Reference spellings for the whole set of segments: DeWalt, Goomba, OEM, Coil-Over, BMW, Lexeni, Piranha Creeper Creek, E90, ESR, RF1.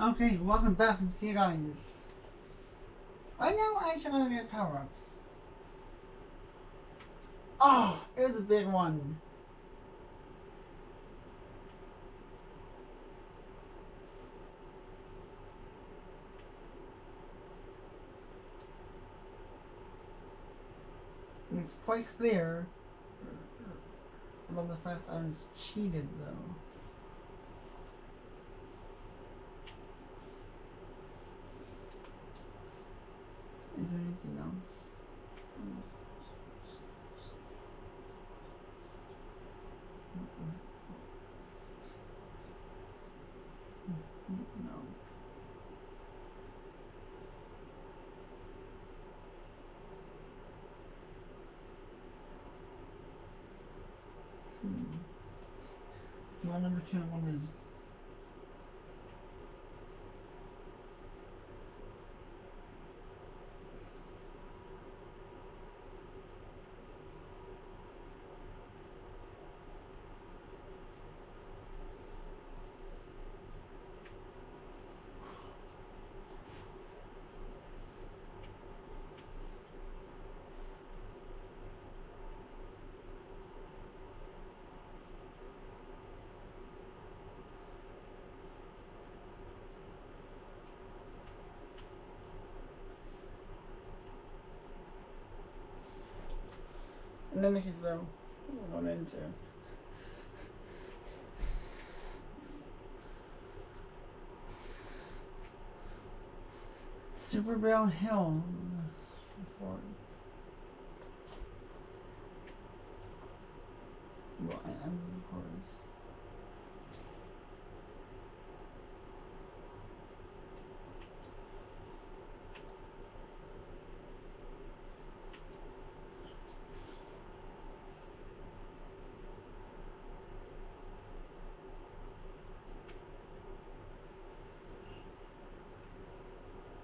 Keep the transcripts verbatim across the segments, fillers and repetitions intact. Okay, welcome back. See you guys. Right now, I actually want to get power-ups. Oh, it was a big one. And it's quite clear about the fact I was cheated, though. Is there anything else? I number two, I wanted. Let me hit though. One and two. Super Brown Hill. Well, I am the chorus.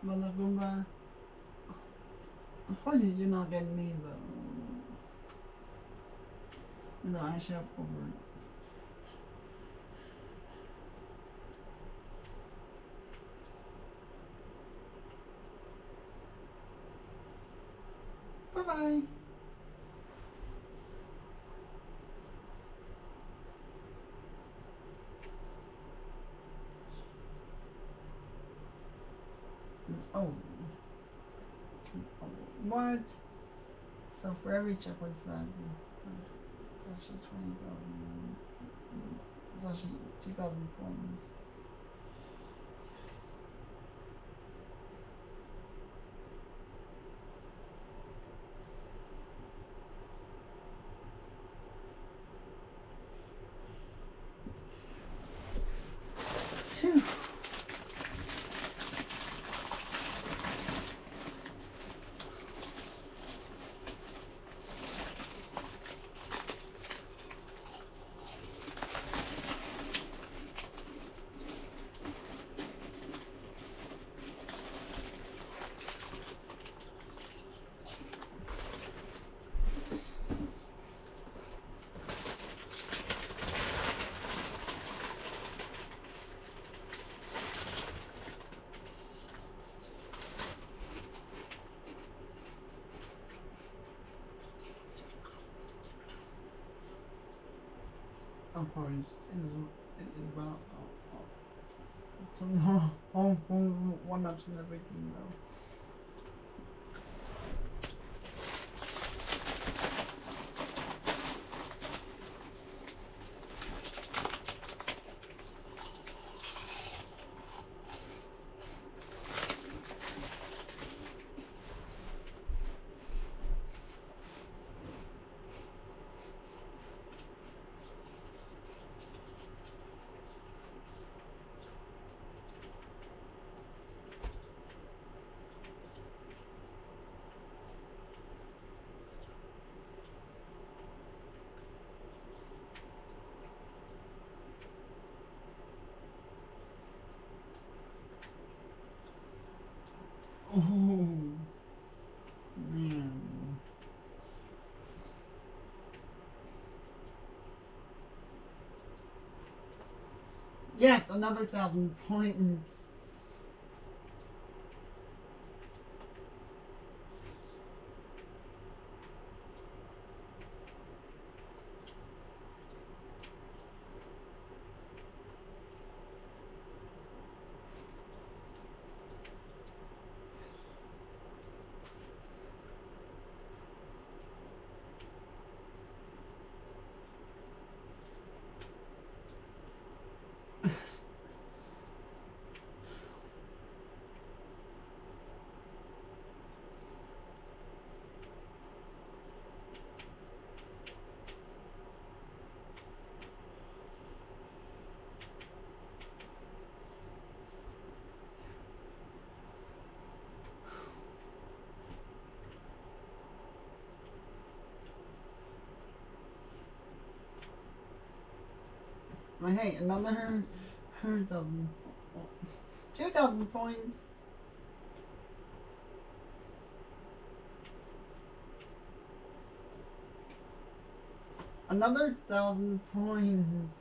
Mother Goomba. Of course you're not getting me though. No, I should have over it. Bye-bye. Oh. What? So for every checkpoint flag, it's actually twenty thousand. It's actually two thousand points. Of course, it is, it is about oh, oh. It's no, oh, oh, one ups and everything though. Oh, man. Yes, another thousand points. But hey, another hundred thousand, two thousand points. Another thousand points.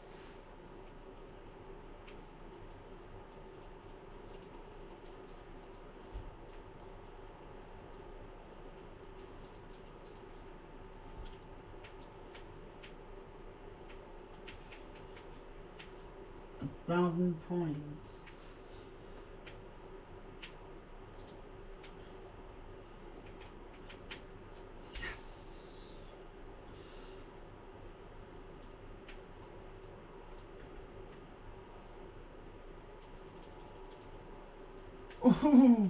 Thousand points. Yes. Ooh.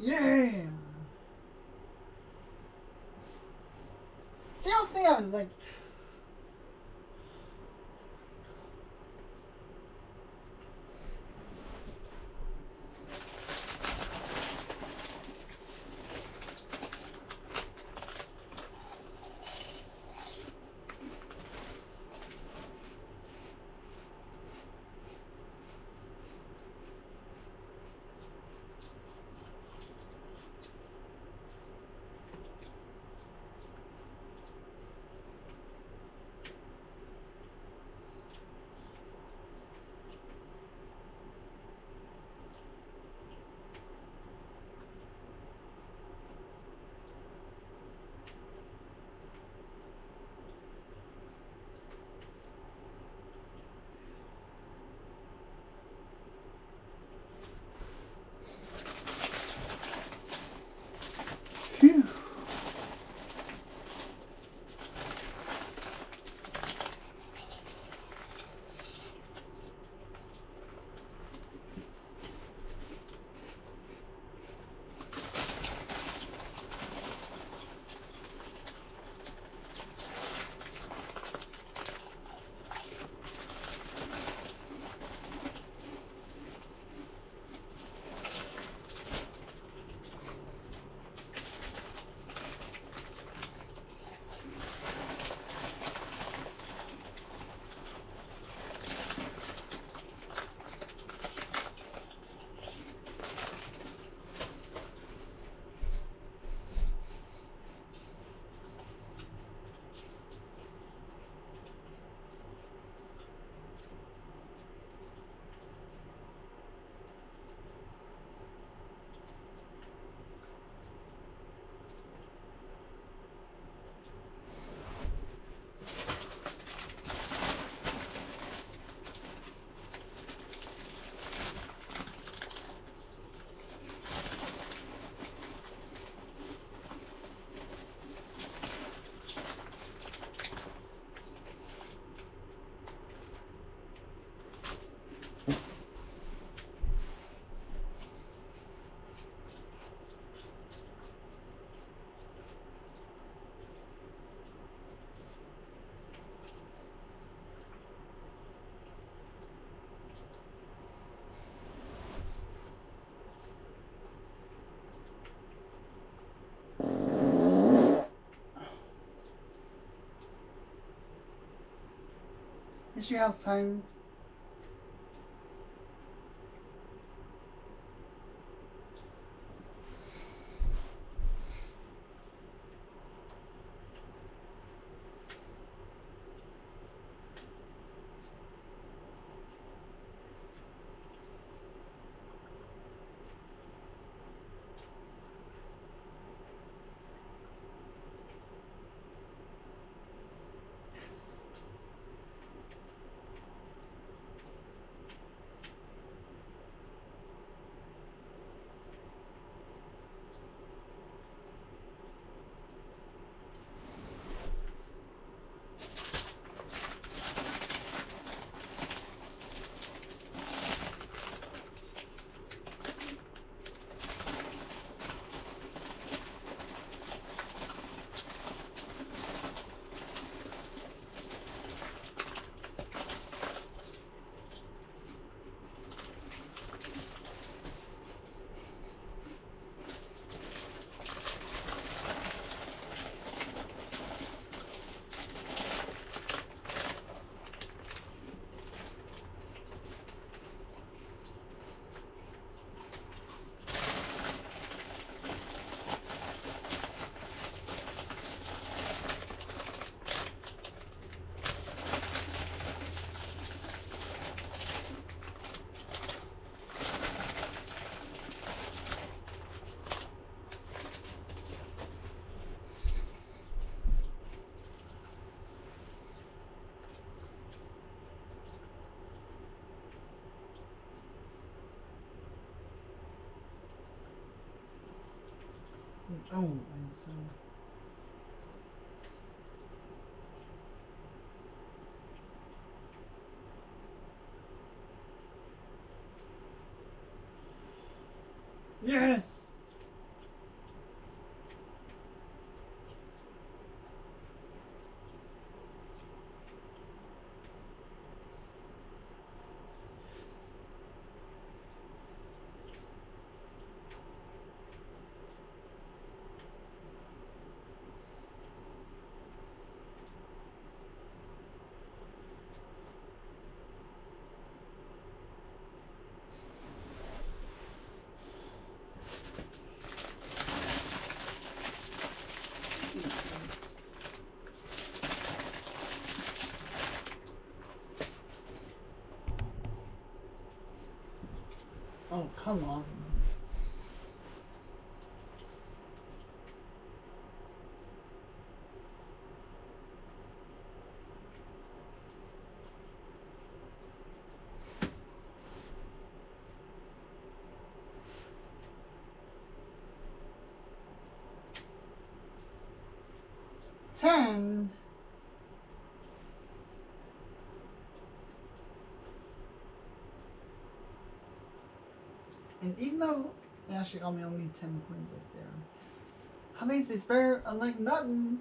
Yeah! Seriously, I was like... She has time. its own, and so yes. Oh, come on. Ten. And even though it actually got me only ten points right there, how many is better? Unlike nothing.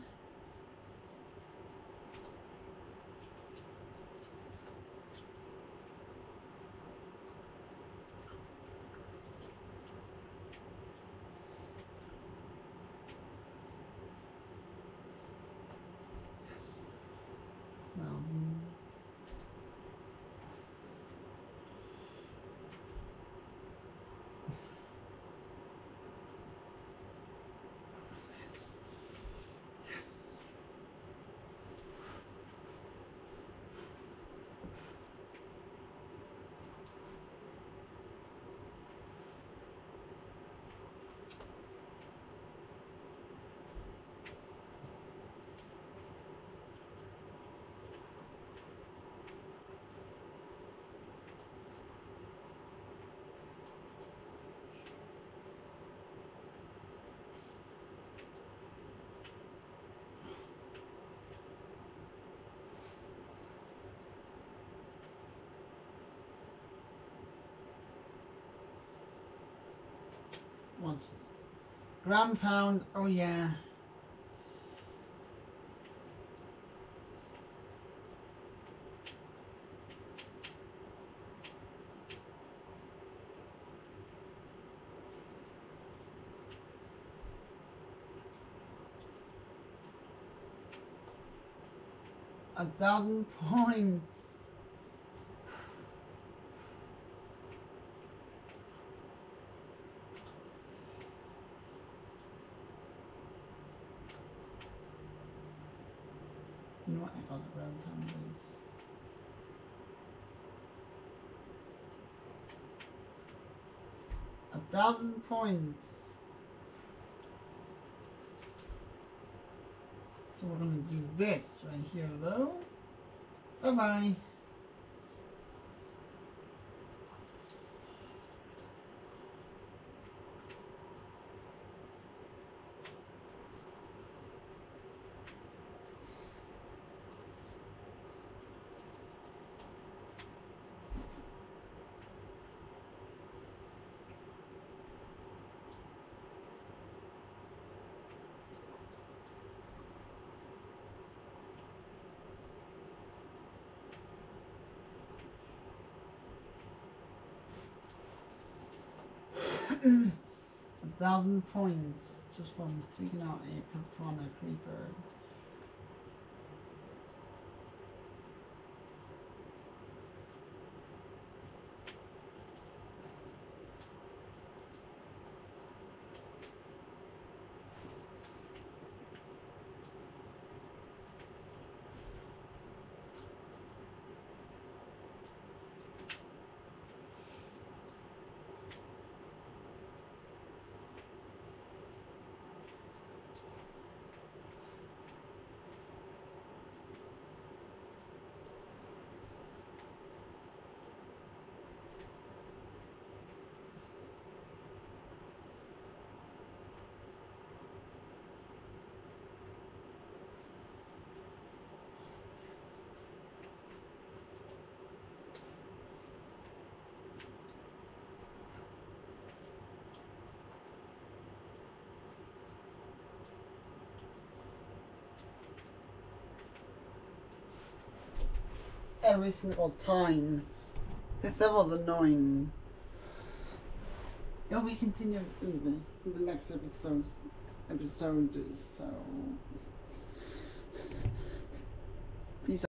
Once. Ground pound, oh yeah. A thousand points. You know what, I got the ground pound is. A thousand points. So we're gonna do this right here though. Bye bye. A thousand points just from taking out a Piranha Creeper. every single time. This devil's annoying. It'll be continued in the, in the next episodes, episode, so...